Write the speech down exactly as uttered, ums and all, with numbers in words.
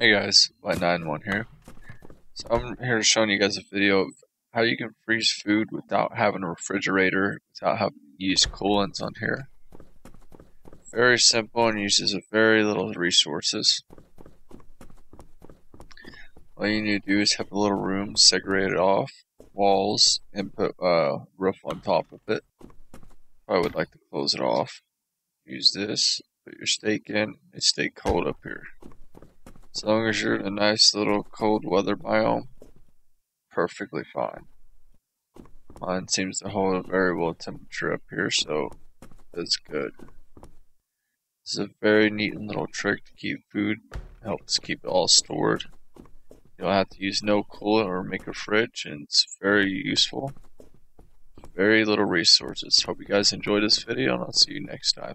Hey guys, Whitenine One here. So I'm here showing you guys a video of how you can freeze food without having a refrigerator, without having to use coolants on here. Very simple and uses very little resources. All you need to do is have a little room segregated off, walls, and put a roof on top of it. I would like to close it off. Use this, put your steak in, and stay cold up here. As long as you're in a nice little cold weather biome, perfectly fine. Mine seems to hold a variable temperature up here, so that's good. This is a very neat little trick to keep food. It helps keep it all stored. You don't have to use no coolant or make a fridge, and it's very useful. Very little resources. Hope you guys enjoyed this video, and I'll see you next time.